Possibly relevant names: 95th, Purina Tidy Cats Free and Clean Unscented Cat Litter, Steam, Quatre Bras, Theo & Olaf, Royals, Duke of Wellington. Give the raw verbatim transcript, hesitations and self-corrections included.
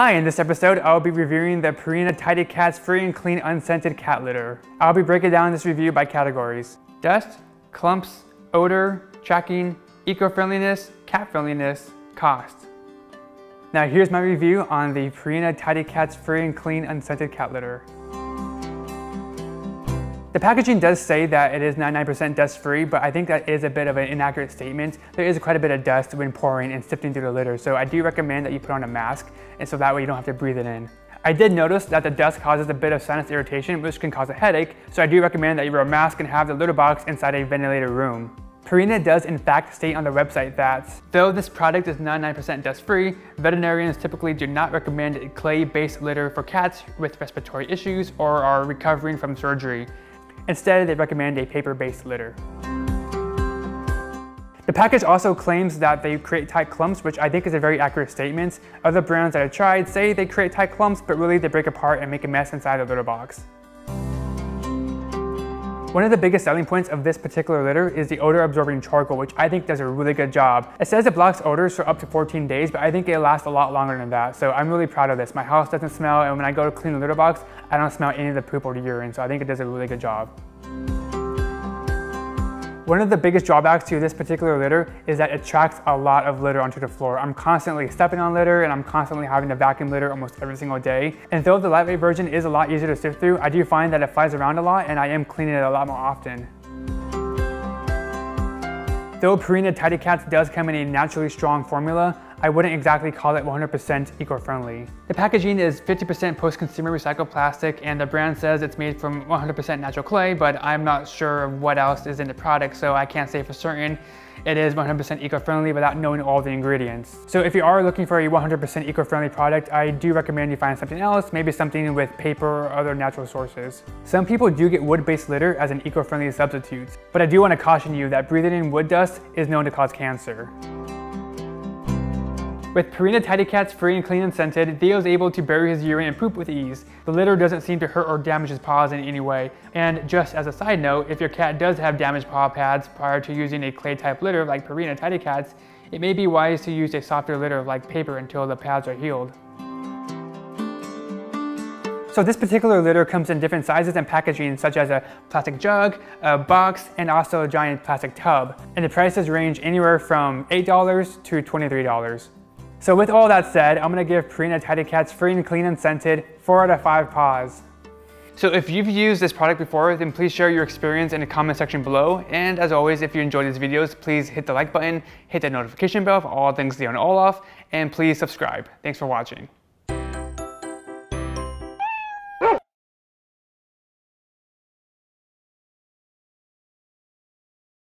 Hi, in this episode, I'll be reviewing the Purina Tidy Cats Free and Clean Unscented Cat Litter. I'll be breaking down this review by categories: dust, clumps, odor, tracking, eco-friendliness, cat-friendliness, cost. Now here's my review on the Purina Tidy Cats Free and Clean Unscented Cat Litter. The packaging does say that it is ninety-nine percent dust free, but I think that is a bit of an inaccurate statement. There is quite a bit of dust when pouring and sifting through the litter, so I do recommend that you put on a mask, and so that way you don't have to breathe it in. I did notice that the dust causes a bit of sinus irritation, which can cause a headache, so I do recommend that you wear a mask and have the litter box inside a ventilated room. Purina does in fact state on their website that, though this product is ninety-nine percent dust-free, veterinarians typically do not recommend clay-based litter for cats with respiratory issues or are recovering from surgery. Instead, they recommend a paper-based litter. The package also claims that they create tight clumps, which I think is a very accurate statement. Other brands that I've tried say they create tight clumps, but really they break apart and make a mess inside the litter box. One of the biggest selling points of this particular litter is the odor absorbing charcoal, which I think does a really good job. It says it blocks odors for up to fourteen days, but I think it lasts a lot longer than that, so I'm really proud of this. My house doesn't smell, and when I go to clean the litter box, I don't smell any of the poop or the urine, so I think it does a really good job. One of the biggest drawbacks to this particular litter is that it tracks a lot of litter onto the floor. I'm constantly stepping on litter, and I'm constantly having to vacuum litter almost every single day. And though the lightweight version is a lot easier to sift through, I do find that it flies around a lot, and I am cleaning it a lot more often. Though Purina Tidy Cats does come in a naturally strong formula, I wouldn't exactly call it one hundred percent eco-friendly. The packaging is fifty percent post-consumer recycled plastic, and the brand says it's made from one hundred percent natural clay, but I'm not sure of what else is in the product, so I can't say for certain it is one hundred percent eco-friendly without knowing all the ingredients. So if you are looking for a one hundred percent eco-friendly product, I do recommend you find something else, maybe something with paper or other natural sources. Some people do get wood-based litter as an eco-friendly substitute, but I do want to caution you that breathing in wood dust is known to cause cancer. With Purina Tidy Cats Free and Clean Unscented, Theo is able to bury his urine and poop with ease. The litter doesn't seem to hurt or damage his paws in any way. And just as a side note, if your cat does have damaged paw pads prior to using a clay-type litter like Purina Tidy Cats, it may be wise to use a softer litter like paper until the pads are healed. So this particular litter comes in different sizes and packaging, such as a plastic jug, a box, and also a giant plastic tub. And the prices range anywhere from eight dollars to twenty-three dollars. So with all that said, I'm going to give Purina Tidy Cats Free and Clean Unscented four out of five paws. So if you've used this product before, then please share your experience in the comment section below. And as always, if you enjoyed these videos, please hit the like button, hit the notification bell for all things Theo and Olaf, and please subscribe. Thanks for watching.